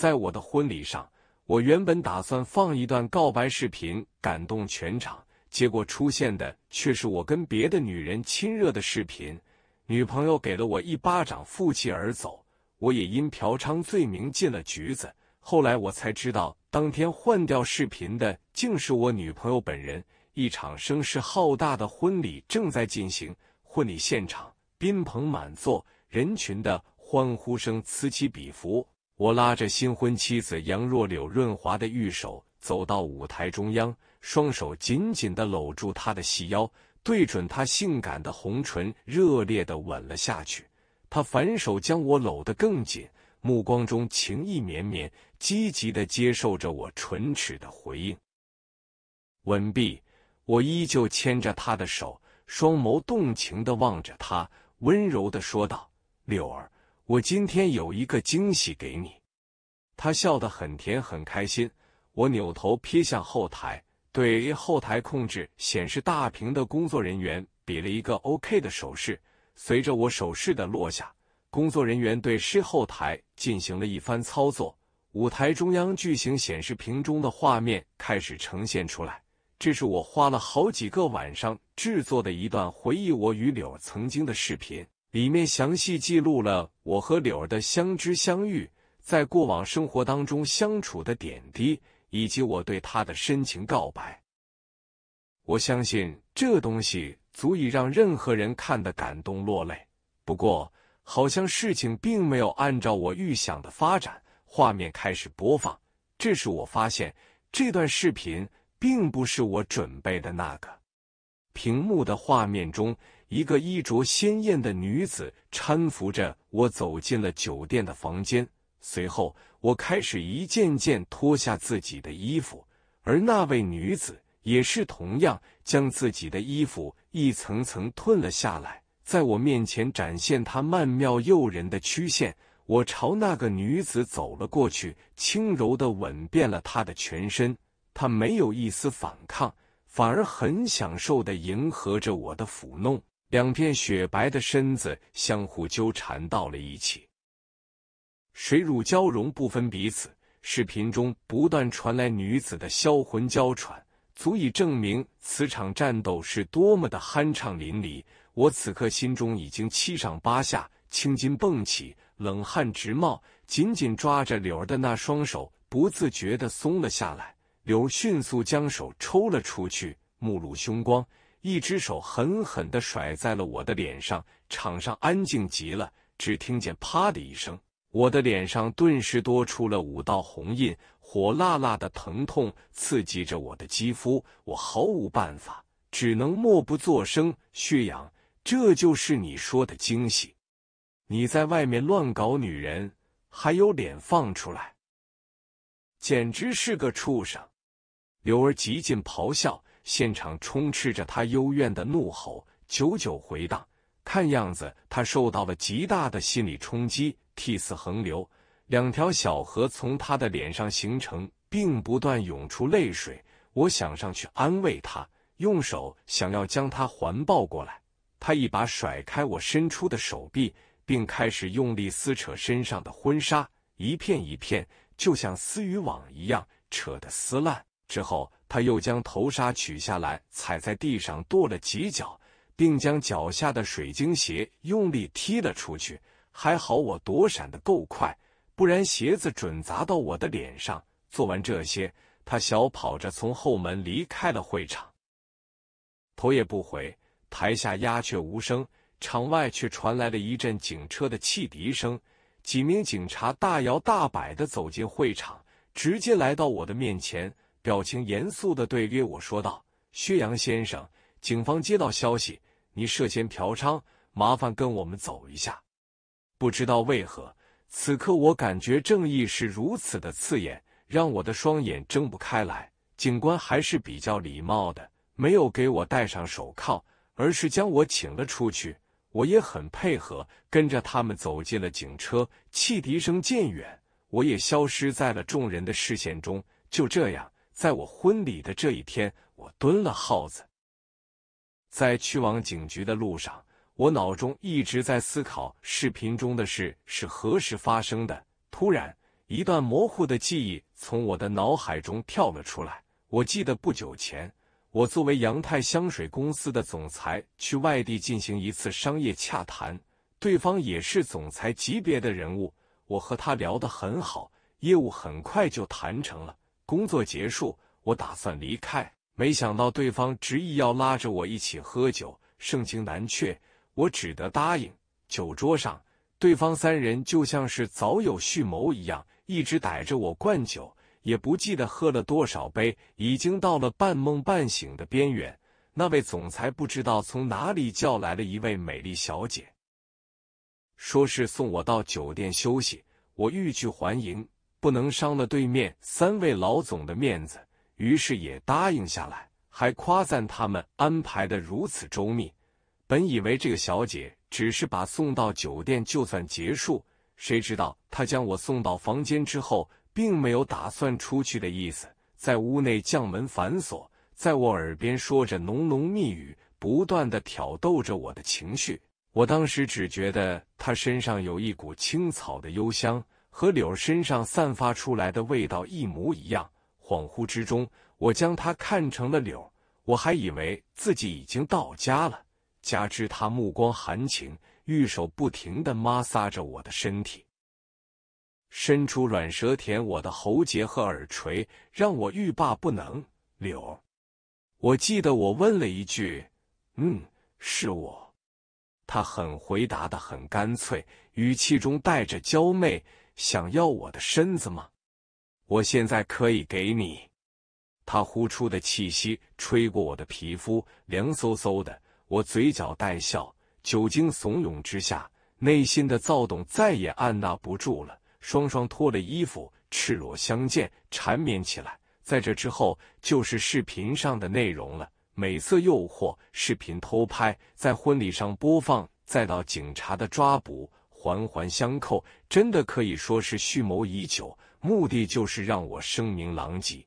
在我的婚礼上，我原本打算放一段告白视频感动全场，结果出现的却是我跟别的女人亲热的视频。女朋友给了我一巴掌，负气而走。我也因嫖娼罪名进了局子。后来我才知道，当天换掉视频的竟是我女朋友本人。一场声势浩大的婚礼正在进行，婚礼现场宾朋满座，人群的欢呼声此起彼伏。我拉着新婚妻子杨若柳润华的玉手，走到舞台中央，双手紧紧地搂住她的细腰，对准她性感的红唇，热烈地吻了下去。她反手将我搂得更紧，目光中情意绵绵，积极地接受着我唇齿的回应。吻毕，我依旧牵着她的手，双眸动情地望着她，温柔地说道：“柳儿，我今天有一个惊喜给你。”他笑得很甜很开心。我扭头瞥向后台，对后台控制显示大屏的工作人员比了一个 OK 的手势。随着我手势的落下，工作人员对后台进行了一番操作，舞台中央巨型显示屏中的画面开始呈现出来。这是我花了好几个晚上制作的一段回忆我与柳儿曾经的视频。里面详细记录了我和柳儿的相知相遇，在过往生活当中相处的点滴，以及我对她的深情告白。我相信这东西足以让任何人看得感动落泪。不过，好像事情并没有按照我预想的发展，画面开始播放。这时我发现，这段视频并不是我准备的那个。屏幕的画面中，一个衣着鲜艳的女子搀扶着我走进了酒店的房间。随后，我开始一件件脱下自己的衣服，而那位女子也是同样将自己的衣服一层层褪了下来，在我面前展现她曼妙诱人的曲线。我朝那个女子走了过去，轻柔地吻遍了她的全身。她没有一丝反抗，反而很享受地迎合着我的抚弄。两片雪白的身子相互纠缠到了一起，水乳交融，不分彼此。视频中不断传来女子的销魂娇喘，足以证明此场战斗是多么的酣畅淋漓。我此刻心中已经七上八下，青筋蹦起，冷汗直冒，紧紧抓着柳儿的那双手不自觉地松了下来。柳儿迅速将手抽了出去，目露凶光，一只手狠狠地甩在了我的脸上。场上安静极了，只听见啪的一声，我的脸上顿时多出了5道红印，火辣辣的疼痛刺激着我的肌肤，我毫无办法，只能默不作声。薛洋，这就是你说的惊喜？你在外面乱搞女人，还有脸放出来？简直是个畜生！柳儿极尽咆哮。现场充斥着他幽怨的怒吼，久久回荡。看样子，他受到了极大的心理冲击，涕泗横流，两条小河从他的脸上形成，并不断涌出泪水。我想上去安慰他，用手想要将他环抱过来，他一把甩开我伸出的手臂，并开始用力撕扯身上的婚纱，一片一片，就像丝渔网一样扯得撕烂。之后，他又将头纱取下来，踩在地上跺了几脚，并将脚下的水晶鞋用力踢了出去。还好我躲闪得够快，不然鞋子准砸到我的脸上。做完这些，他小跑着从后门离开了会场，头也不回。台下鸦雀无声，场外却传来了一阵警车的汽笛声。几名警察大摇大摆地走进会场，直接来到我的面前。表情严肃地对约我说道：“薛洋先生，警方接到消息，你涉嫌嫖娼，麻烦跟我们走一下。”不知道为何，此刻我感觉正义是如此的刺眼，让我的双眼睁不开来。警官还是比较礼貌的，没有给我戴上手铐，而是将我请了出去。我也很配合，跟着他们走进了警车。汽笛声渐远，我也消失在了众人的视线中。就这样，在我婚礼的这一天，我蹲了耗子。在去往警局的路上，我脑中一直在思考视频中的事是何时发生的。突然，一段模糊的记忆从我的脑海中跳了出来。我记得不久前，我作为阳泰香水公司的总裁去外地进行一次商业洽谈，对方也是总裁级别的人物，我和他聊得很好，业务很快就谈成了。工作结束，我打算离开，没想到对方执意要拉着我一起喝酒，盛情难却，我只得答应。酒桌上，对方三人就像是早有蓄谋一样，一直逮着我灌酒。也不记得喝了多少杯，已经到了半梦半醒的边缘。那位总裁不知道从哪里叫来了一位美丽小姐，说是送我到酒店休息。我欲拒还迎，不能伤了对面三位老总的面子，于是也答应下来，还夸赞他们安排的如此周密。本以为这个小姐只是把送到酒店就算结束，谁知道她将我送到房间之后，并没有打算出去的意思，在屋内将门反锁，在我耳边说着浓浓密语，不断的挑逗着我的情绪。我当时只觉得他身上有一股青草的幽香，和柳身上散发出来的味道一模一样。恍惚之中，我将他看成了柳，我还以为自己已经到家了，加之他目光含情，玉手不停地摩挲着我的身体，伸出软舌舔我的喉结和耳垂，让我欲罢不能。柳，我记得我问了一句：“是我。”他回答得很干脆，语气中带着娇媚：“想要我的身子吗？我现在可以给你。”他呼出的气息吹过我的皮肤，凉飕飕的。我嘴角带笑，酒精怂恿之下，内心的躁动再也按捺不住了。双脱了衣服，赤裸相见，缠绵起来。在这之后就是视频上的内容了，美色诱惑，视频偷拍，在婚礼上播放，再到警察的抓捕，环环相扣，真的可以说是蓄谋已久，目的就是让我声名狼藉，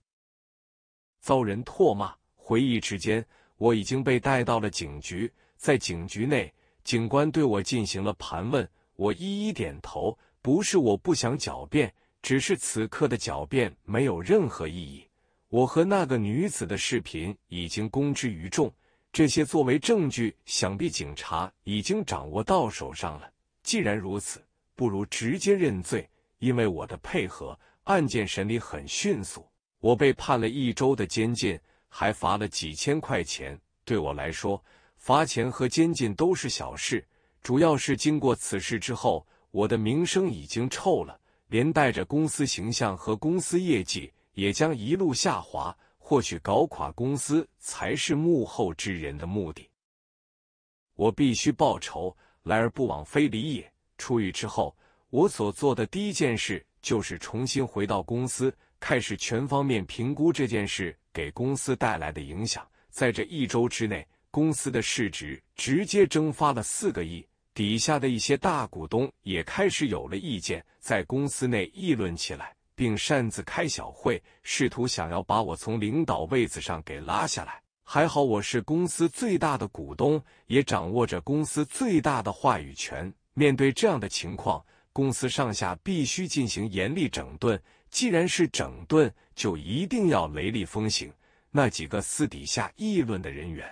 遭人唾骂。回忆之间，我已经被带到了警局，在警局内，警官对我进行了盘问，我一一点头。不是我不想狡辩，只是此刻的狡辩没有任何意义。我和那个女子的视频已经公之于众，这些作为证据，想必警察已经掌握到手上了。既然如此，不如直接认罪。因为我的配合，案件审理很迅速，我被判了1周的监禁，还罚了几千块钱。对我来说，罚钱和监禁都是小事，主要是经过此事之后，我的名声已经臭了，连带着公司形象和公司业绩也将一路下滑。或许搞垮公司才是幕后之人的目的，我必须报仇，来而不往非礼也。出狱之后，我所做的第一件事就是重新回到公司，开始全方面评估这件事给公司带来的影响。在这1周之内，公司的市值直接蒸发了4个亿。底下的一些大股东也开始有了意见，在公司内议论起来，并擅自开小会，试图想要把我从领导位子上给拉下来。还好我是公司最大的股东，也掌握着公司最大的话语权。面对这样的情况，公司上下必须进行严厉整顿。既然是整顿，就一定要雷厉风行。那几个私底下议论的人员，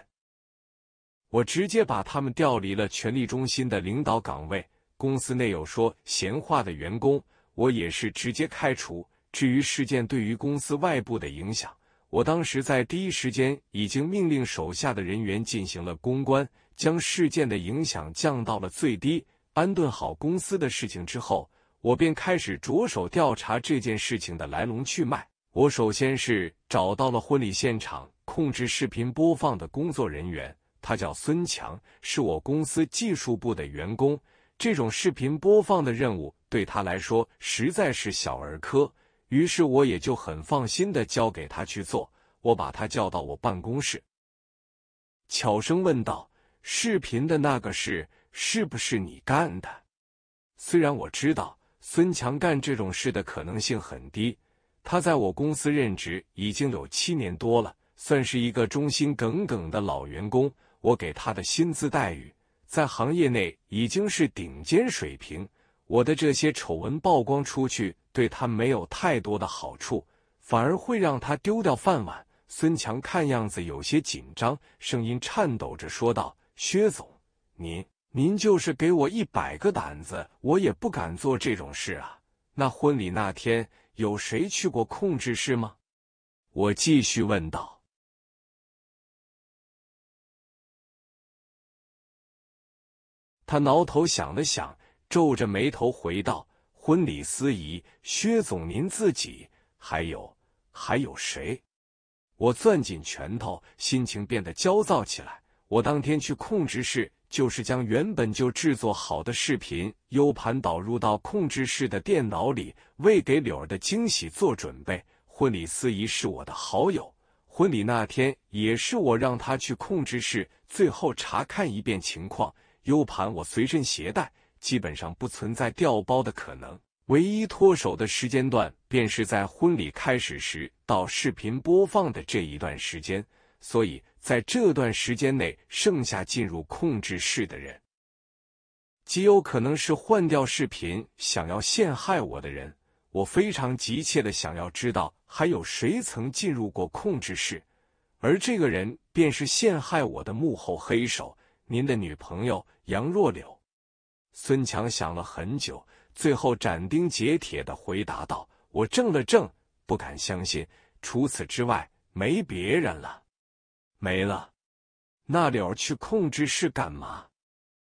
我直接把他们调离了权力中心的领导岗位。公司内有说闲话的员工，我也是直接开除。至于事件对于公司外部的影响，我当时在第一时间已经命令手下的人员进行了公关，将事件的影响降到了最低。安顿好公司的事情之后，我便开始着手调查这件事情的来龙去脉。我首先是找到了婚礼现场控制视频播放的工作人员，他叫孙强，是我公司技术部的员工。这种视频播放的任务对他来说实在是小儿科，于是我也就很放心地交给他去做。我把他叫到我办公室，悄声问道：“视频的那个事是不是你干的？”虽然我知道孙强干这种事的可能性很低，他在我公司任职已经有7年多了，算是一个忠心耿耿的老员工。我给他的薪资待遇在行业内已经是顶尖水平，我的这些丑闻曝光出去，对他没有太多的好处，反而会让他丢掉饭碗。”孙强看样子有些紧张，声音颤抖着说道：“薛总，您就是给我100个胆子，我也不敢做这种事啊。那婚礼那天，有谁去过控制室吗？”我继续问道。他挠头想了想，皱着眉头回道：“婚礼司仪，薛总您自己，还有谁？”我攥紧拳头，心情变得焦躁起来。我当天去控制室，就是将原本就制作好的视频 U 盘导入到控制室的电脑里，为给柳儿的惊喜做准备。婚礼司仪是我的好友，婚礼那天也是我让他去控制室，最后查看一遍情况。U 盘我随身携带，基本上不存在掉包的可能。唯一脱手的时间段，便是在婚礼开始时到视频播放的这一段时间，所以在这段时间内，剩下进入控制室的人，极有可能是换掉视频想要陷害我的人。我非常急切的想要知道，还有谁曾进入过控制室，而这个人便是陷害我的幕后黑手。您的女朋友杨若柳。孙强想了很久，最后斩钉截铁地回答道：“我怔了怔，不敢相信，除此之外没别人了。”没了？那柳儿去控制室干嘛？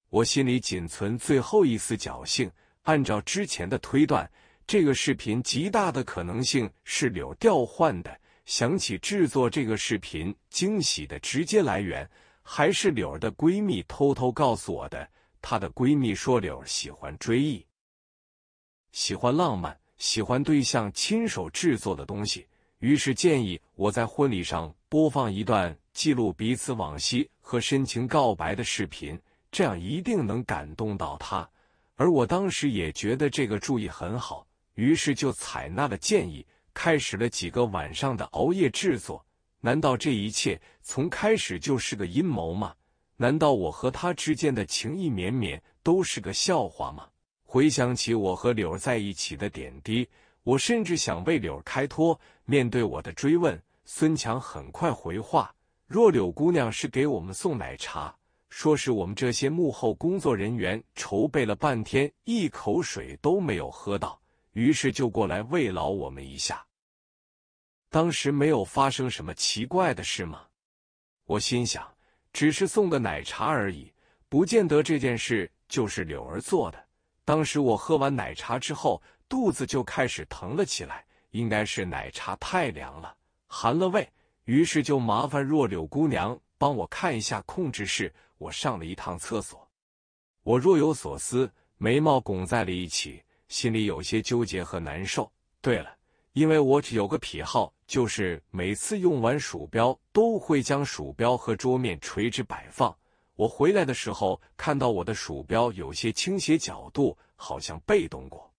我心里仅存最后一丝侥幸。按照之前的推断，这个视频极大的可能性是柳调换的。想起制作这个视频惊喜的直接来源，还是柳儿的闺蜜偷偷告诉我的。她的闺蜜说，柳儿喜欢追忆，喜欢浪漫，喜欢对象亲手制作的东西，于是建议我在婚礼上播放一段记录彼此往昔和深情告白的视频，这样一定能感动到她。而我当时也觉得这个主意很好，于是就采纳了建议，开始了几个晚上的熬夜制作。难道这一切从开始就是个阴谋吗？难道我和他之间的情意绵绵都是个笑话吗？回想起我和柳儿在一起的点滴，我甚至想为柳儿开脱。面对我的追问，孙强很快回话：“若柳姑娘是给我们送奶茶，说是我们这些幕后工作人员筹备了半天，一口水都没有喝到，于是就过来慰劳我们一下。”当时没有发生什么奇怪的事吗？我心想，只是送的奶茶而已，不见得这件事就是柳儿做的。当时我喝完奶茶之后，肚子就开始疼了起来，应该是奶茶太凉了，寒了胃，于是就麻烦若柳姑娘帮我看一下控制室。我上了一趟厕所，我若有所思，眉毛拱在了一起，心里有些纠结和难受。对了，因为我只有个癖好，就是每次用完鼠标都会将鼠标和桌面垂直摆放。我回来的时候看到我的鼠标有些倾斜角度，好像被动过。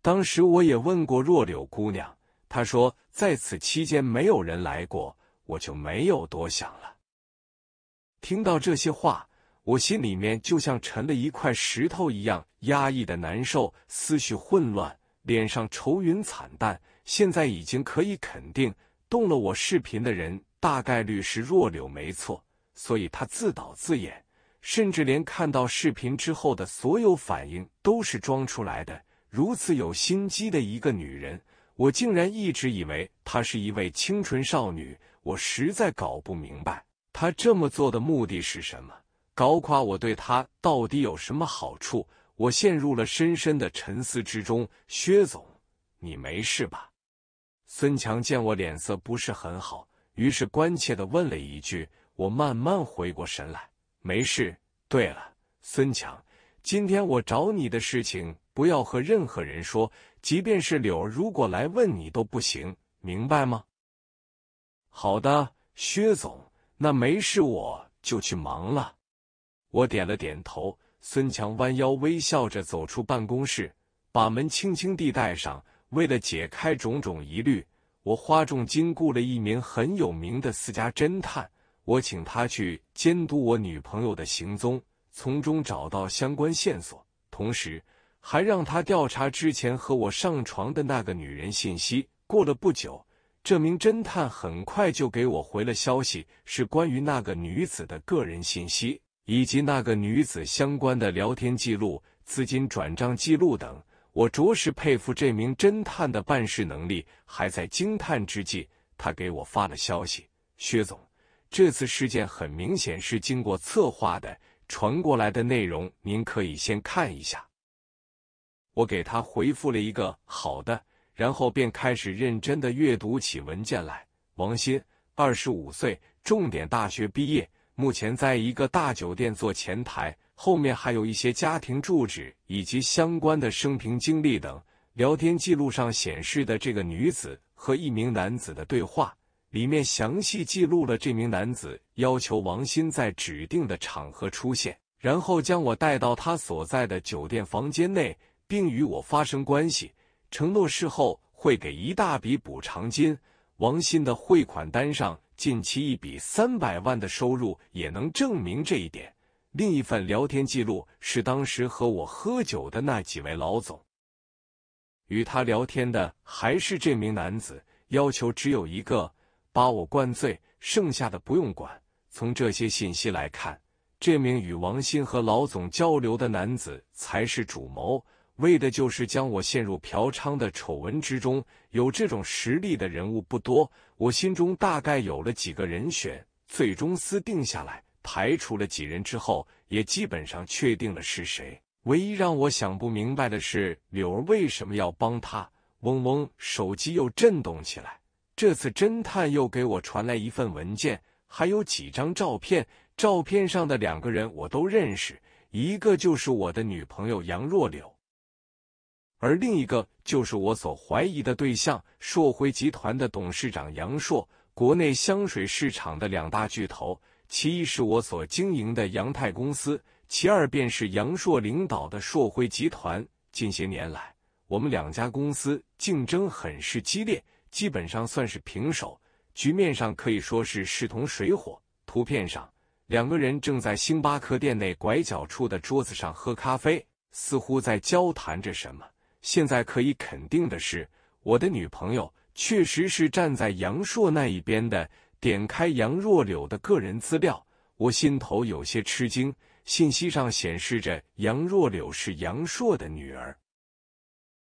当时我也问过若柳姑娘，她说在此期间没有人来过，我就没有多想了。听到这些话，我心里面就像沉了一块石头一样，压抑的难受，思绪混乱，脸上愁云惨淡。现在已经可以肯定，动了我视频的人大概率是若柳没错，所以他自导自演，甚至连看到视频之后的所有反应都是装出来的。如此有心机的一个女人，我竟然一直以为她是一位清纯少女。我实在搞不明白她这么做的目的是什么，搞垮我对她到底有什么好处？我陷入了深深的沉思之中。薛总，你没事吧？孙强见我脸色不是很好，于是关切地问了一句。我慢慢回过神来，没事。对了，孙强，今天我找你的事情不要和任何人说，即便是柳儿如果来问你都不行，明白吗？好的，薛总，那没事，我就去忙了。我点了点头。孙强弯腰微笑着走出办公室，把门轻轻地带上。为了解开种种疑虑，我花重金雇了一名很有名的私家侦探，我请他去监督我女朋友的行踪，从中找到相关线索，同时还让他调查之前和我上床的那个女人信息。过了不久，这名侦探很快就给我回了消息，是关于那个女子的个人信息，以及那个女子相关的聊天记录、资金转账记录等。我着实佩服这名侦探的办事能力。还在惊叹之际，他给我发了消息：“薛总，这次事件很明显是经过策划的，传过来的内容您可以先看一下。”我给他回复了一个“好的”，然后便开始认真的阅读起文件来。王鑫，25岁，重点大学毕业，目前在一个大酒店做前台，后面还有一些家庭住址以及相关的生平经历等。聊天记录上显示的这个女子和一名男子的对话，里面详细记录了这名男子要求王鑫在指定的场合出现，然后将我带到他所在的酒店房间内，并与我发生关系，承诺事后会给一大笔补偿金。王鑫的汇款单上近期一笔300万的收入也能证明这一点。另一份聊天记录是当时和我喝酒的那几位老总，与他聊天的还是这名男子，要求只有一个，把我灌醉，剩下的不用管。从这些信息来看，这名与王鑫和老总交流的男子才是主谋，为的就是将我陷入嫖娼的丑闻之中。有这种实力的人物不多，我心中大概有了几个人选，最终私定下来，排除了几人之后，也基本上确定了是谁。唯一让我想不明白的是，柳儿为什么要帮他。嗡嗡，手机又震动起来。这次侦探又给我传来一份文件，还有几张照片。照片上的两个人我都认识，一个就是我的女朋友杨若柳，而另一个就是我所怀疑的对象，硕辉集团的董事长杨硕，国内香水市场的两大巨头，其一是我所经营的杨泰公司，其二便是杨硕领导的硕辉集团。近些年来，我们两家公司竞争很是激烈，基本上算是平手，局面上可以说是势同水火。图片上，两个人正在星巴克店内拐角处的桌子上喝咖啡，似乎在交谈着什么。现在可以肯定的是，我的女朋友确实是站在杨硕那一边的。点开杨若柳的个人资料，我心头有些吃惊。信息上显示着杨若柳是杨硕的女儿，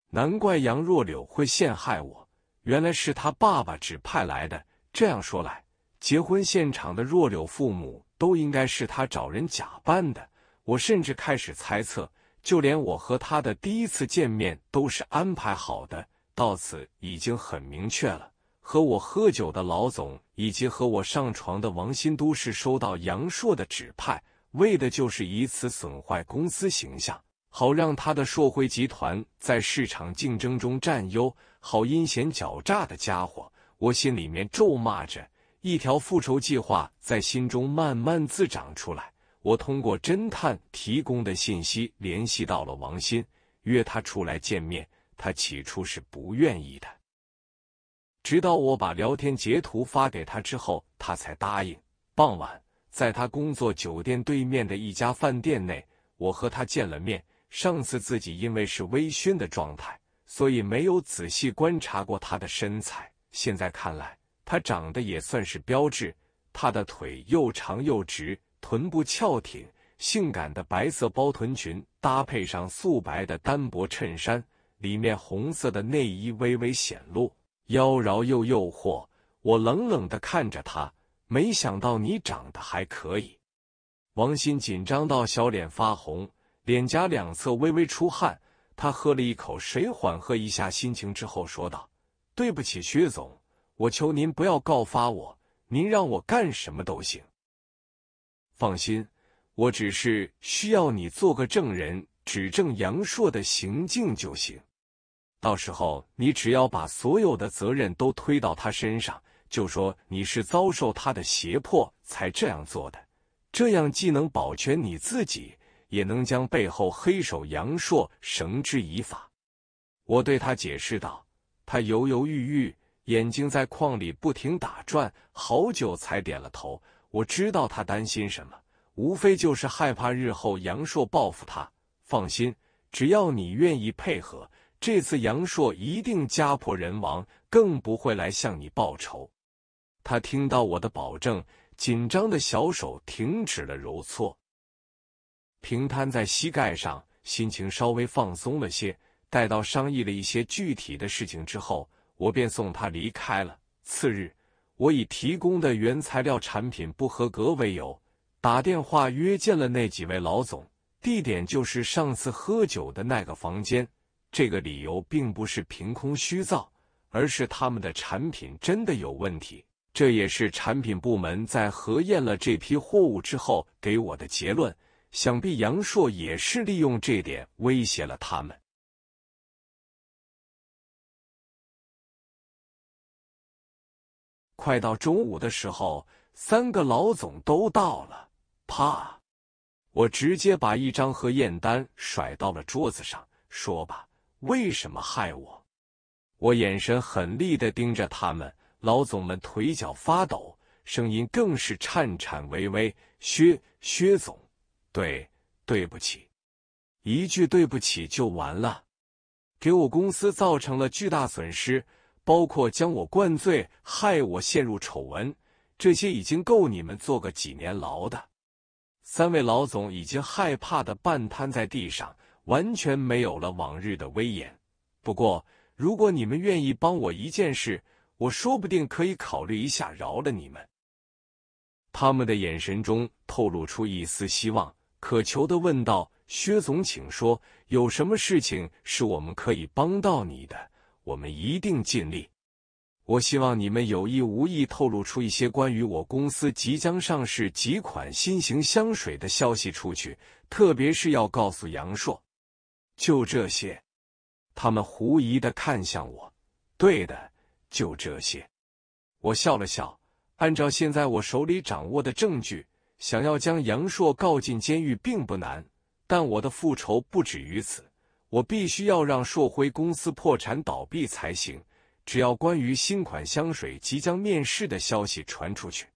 难怪杨若柳会陷害我，原来是他爸爸指派来的。这样说来，结婚现场的若柳父母都应该是他找人假扮的。我甚至开始猜测，就连我和他的第一次见面都是安排好的。到此已经很明确了，和我喝酒的老总以及和我上床的王鑫都是收到杨硕的指派，为的就是以此损坏公司形象，好让他的硕辉集团在市场竞争中占优。好阴险狡诈的家伙，我心里面咒骂着。一条复仇计划在心中慢慢滋长出来。我通过侦探提供的信息联系到了王鑫，约他出来见面。他起初是不愿意的，直到我把聊天截图发给他之后，他才答应。傍晚，在他工作酒店对面的一家饭店内，我和他见了面。上次自己因为是微醺的状态，所以没有仔细观察过他的身材。现在看来，他长得也算是标致，他的腿又长又直，臀部翘挺，性感的白色包臀裙搭配上素白的单薄衬衫，里面红色的内衣微微显露，妖娆又诱惑。我冷冷地看着他，没想到你长得还可以。王鑫紧张到小脸发红，脸颊两侧微微出汗。他喝了一口水，缓和一下心情之后说道：“对不起，薛总，我求您不要告发我，您让我干什么都行。”“放心，我只是需要你做个证人，指证杨硕的行径就行。到时候你只要把所有的责任都推到他身上，就说你是遭受他的胁迫才这样做的。这样既能保全你自己，也能将背后黑手杨硕绳之以法。”我对他解释道。他犹犹豫豫，眼睛在框里不停打转，好久才点了头。我知道他担心什么，无非就是害怕日后杨硕报复他。放心，只要你愿意配合，这次杨烁一定家破人亡，更不会来向你报仇。”他听到我的保证，紧张的小手停止了揉搓，平摊在膝盖上，心情稍微放松了些。待到商议了一些具体的事情之后，我便送他离开了。次日，我以提供的原材料产品不合格为由，打电话约见了那几位老总，地点就是上次喝酒的那个房间。这个理由并不是凭空虚造，而是他们的产品真的有问题。这也是产品部门在核验了这批货物之后给我的结论。想必杨烁也是利用这点威胁了他们。快到中午的时候，3个老总都到了。啪！我直接把一张核验单甩到了桌子上，说吧，为什么害我？我眼神狠厉地盯着他们，老总们腿脚发抖，声音更是颤颤巍巍。薛总，对不起。一句对不起就完了，给我公司造成了巨大损失。包括将我灌醉，害我陷入丑闻，这些已经够你们坐个几年牢的。3位老总已经害怕的半瘫在地上，完全没有了往日的威严。不过，如果你们愿意帮我一件事，我说不定可以考虑一下饶了你们。他们的眼神中透露出一丝希望，渴求地问道：“薛总，请说，有什么事情是我们可以帮到你的？”我们一定尽力。我希望你们有意无意透露出一些关于我公司即将上市几款新型香水的消息出去，特别是要告诉杨烁。就这些。他们狐疑地看向我。对的，就这些。我笑了笑，按照现在我手里掌握的证据，想要将杨烁告进监狱并不难，但我的复仇不止于此。我必须要让烁辉公司破产倒闭才行。只要关于新款香水即将面世的消息传出去，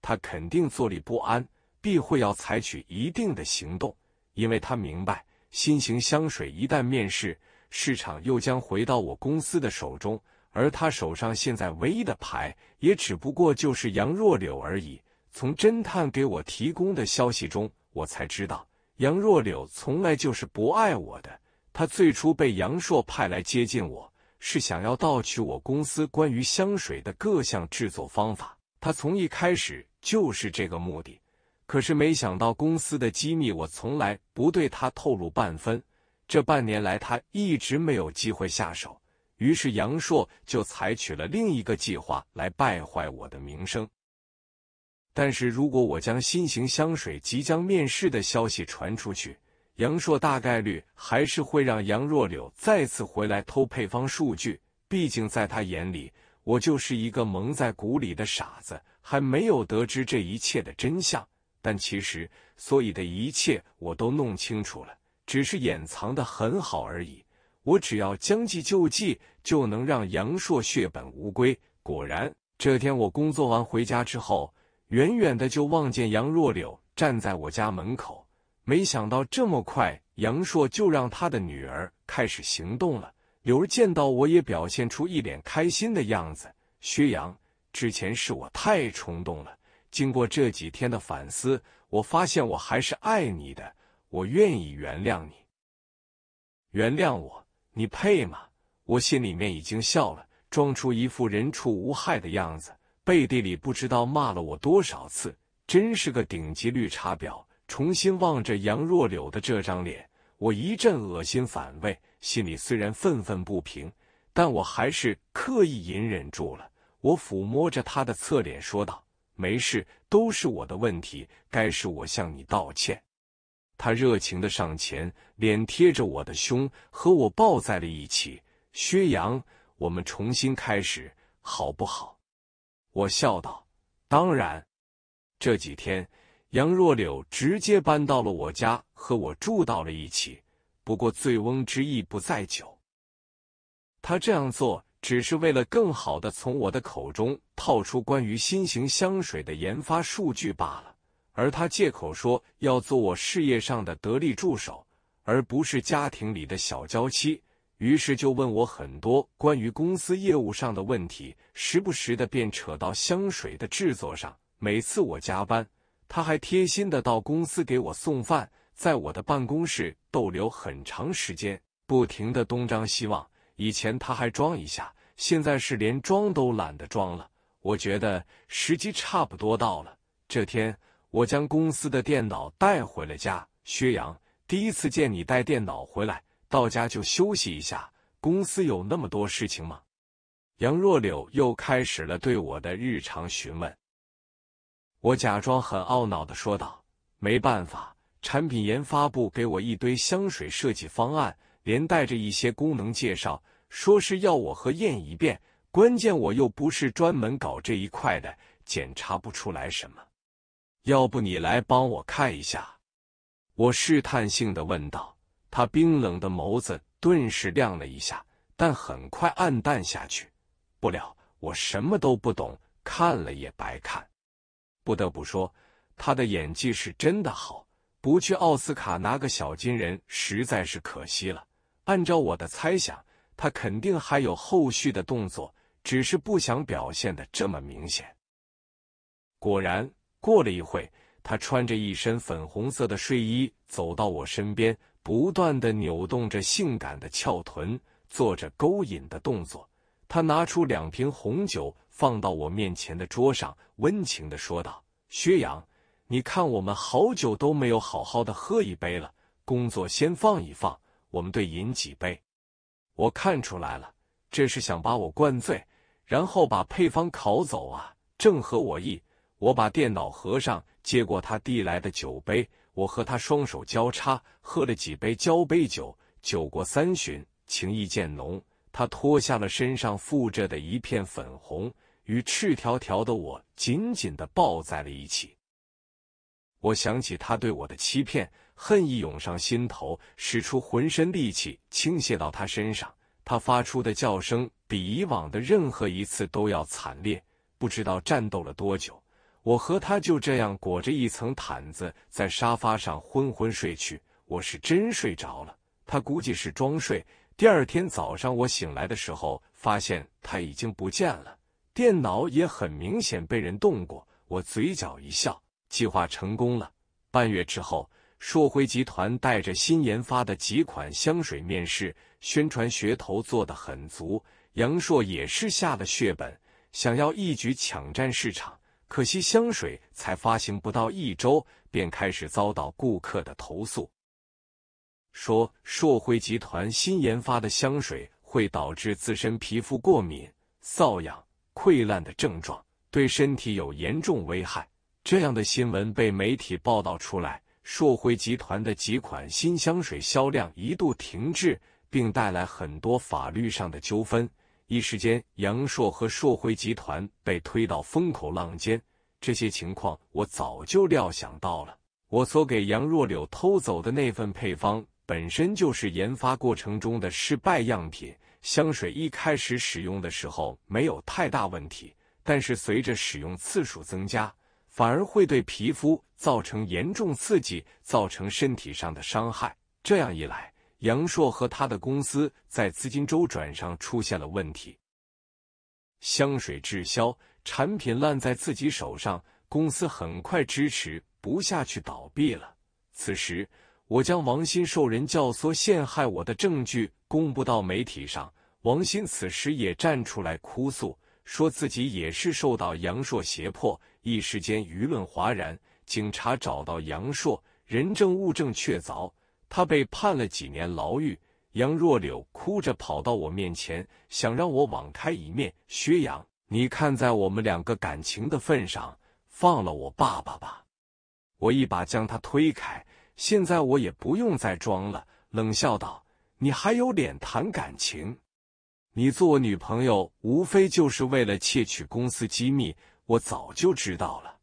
他肯定坐立不安，必会要采取一定的行动，因为他明白，新型香水一旦面世，市场又将回到我公司的手中，而他手上现在唯一的牌，也只不过就是杨若柳而已。从侦探给我提供的消息中，我才知道杨若柳从来就是不爱我的，他最初被杨烁派来接近我，是想要盗取我公司关于香水的各项制作方法，他从一开始就是这个目的。可是没想到公司的机密我从来不对他透露半分，这半年来他一直没有机会下手，于是杨烁就采取了另一个计划来败坏我的名声。但是如果我将新型香水即将面世的消息传出去，杨烁大概率还是会让杨若柳再次回来偷配方数据，毕竟在他眼里，我就是一个蒙在鼓里的傻子，还没有得知这一切的真相。但其实，所有的一切我都弄清楚了，只是掩藏得很好而已。我只要将计就计，就能让杨烁血本无归。果然，这天我工作完回家之后，远远的就望见杨若柳站在我家门口，没想到这么快，杨烁就让他的女儿开始行动了。柳儿见到我也表现出一脸开心的样子。薛洋，之前是我太冲动了，经过这几天的反思，我发现我还是爱你的，我愿意原谅你。原谅我，你配吗？我心里面已经笑了，装出一副人畜无害的样子。背地里不知道骂了我多少次，真是个顶级绿茶婊。重新望着杨若柳的这张脸，我一阵恶心反胃，心里虽然愤愤不平，但我还是刻意隐忍住了。我抚摸着她的侧脸说道：“没事，都是我的问题，该是我向你道歉。”她热情地上前，脸贴着我的胸，和我抱在了一起。薛洋，我们重新开始，好不好？我笑道：“当然。”这几天，杨若柳直接搬到了我家，和我住到了一起。不过醉翁之意不在酒，他这样做只是为了更好地从我的口中套出关于新型香水的研发数据罢了。而他借口说要做我事业上的得力助手，而不是家庭里的小娇妻。于是就问我很多关于公司业务上的问题，时不时的便扯到香水的制作上。每次我加班，他还贴心的到公司给我送饭，在我的办公室逗留很长时间，不停的东张西望。以前他还装一下，现在是连装都懒得装了。我觉得时机差不多到了。这天，我将公司的电脑带回了家。薛洋，第一次见你带电脑回来，到家就休息一下，公司有那么多事情吗？杨若柳又开始了对我的日常询问。我假装很懊恼地说道：“没办法，产品研发部给我一堆香水设计方案，连带着一些功能介绍，说是要我核验一遍。关键我又不是专门搞这一块的，检查不出来什么。要不你来帮我看一下？”我试探性地问道。他冰冷的眸子顿时亮了一下，但很快暗淡下去。不了，我什么都不懂，看了也白看。不得不说，他的演技是真的好，不去奥斯卡拿个小金人实在是可惜了。按照我的猜想，他肯定还有后续的动作，只是不想表现得这么明显。果然，过了一会，他穿着一身粉红色的睡衣走到我身边，不断地扭动着性感的翘臀，做着勾引的动作。他拿出两瓶红酒放到我面前的桌上，温情地说道：“薛洋，你看我们好久都没有好好的喝一杯了，工作先放一放，我们对饮几杯。”我看出来了，这是想把我灌醉，然后把配方拷走啊，正合我意。我把电脑合上，接过他递来的酒杯。我和他双手交叉喝了几杯交杯酒，酒过三巡，情意渐浓。他脱下了身上附着的一片粉红，与赤条条的我紧紧地抱在了一起。我想起他对我的欺骗，恨意涌上心头，使出浑身力气倾泻到他身上。他发出的叫声比以往的任何一次都要惨烈。不知道战斗了多久，我和他就这样裹着一层毯子在沙发上昏昏睡去。我是真睡着了，他估计是装睡。第二天早上我醒来的时候，发现他已经不见了，电脑也很明显被人动过。我嘴角一笑，计划成功了。半月之后，硕辉集团带着新研发的几款香水面世，宣传噱头做得很足。杨烁也是下了血本，想要一举抢占市场。可惜香水才发行不到一周，便开始遭到顾客的投诉，说硕辉集团新研发的香水会导致自身皮肤过敏、瘙痒、溃烂的症状，对身体有严重危害。这样的新闻被媒体报道出来，硕辉集团的几款新香水销量一度停滞，并带来很多法律上的纠纷。一时间，杨烁和硕辉集团被推到风口浪尖。这些情况我早就料想到了。我所给杨若柳偷走的那份配方，本身就是研发过程中的失败样品。香水一开始使用的时候没有太大问题，但是随着使用次数增加，反而会对皮肤造成严重刺激，造成身体上的伤害。这样一来，杨烁和他的公司在资金周转上出现了问题，香水滞销，产品烂在自己手上，公司很快支持不下去，倒闭了。此时，我将王鑫受人教唆陷害我的证据公布到媒体上，王鑫此时也站出来哭诉，说自己也是受到杨烁胁迫。一时间舆论哗然，警察找到杨烁，人证物证确凿。他被判了几年牢狱。杨若柳哭着跑到我面前，想让我网开一面。薛洋，你看在我们两个感情的份上，放了我爸爸吧。我一把将他推开，现在我也不用再装了，冷笑道：“你还有脸谈感情？你做我女朋友无非就是为了窃取公司机密，我早就知道了。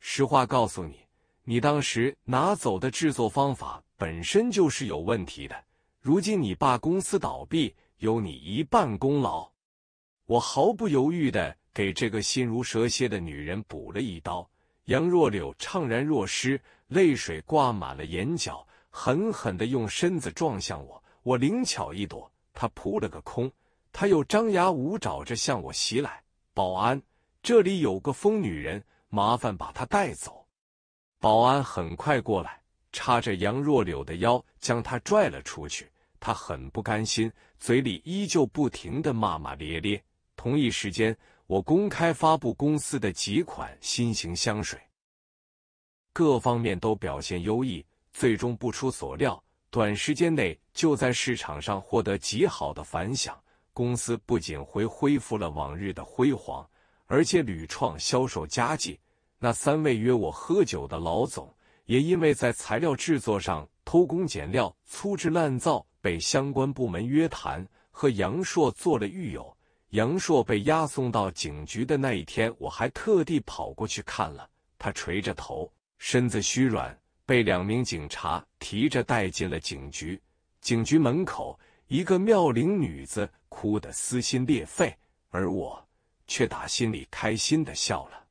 实话告诉你，你当时拿走的制作方法本身就是有问题的，如今你爸公司倒闭，有你一半功劳。”我毫不犹豫地给这个心如蛇蝎的女人补了一刀。杨若柳怅然若失，泪水挂满了眼角，狠狠地用身子撞向我。我灵巧一躲，他扑了个空。他又张牙舞爪着向我袭来。保安，这里有个疯女人，麻烦把她带走。保安很快过来，插着杨若柳的腰将她拽了出去。他很不甘心，嘴里依旧不停地骂骂咧咧。同一时间，我公开发布公司的几款新型香水，各方面都表现优异。最终不出所料，短时间内就在市场上获得极好的反响。公司不仅恢复了往日的辉煌，而且屡创销售佳绩。那三位约我喝酒的老总，也因为在材料制作上偷工减料、粗制滥造，被相关部门约谈，和杨硕做了狱友。杨硕被押送到警局的那一天，我还特地跑过去看了。他垂着头，身子虚软，被两名警察提着带进了警局。警局门口，一个妙龄女子哭得撕心裂肺，而我却打心里开心地笑了。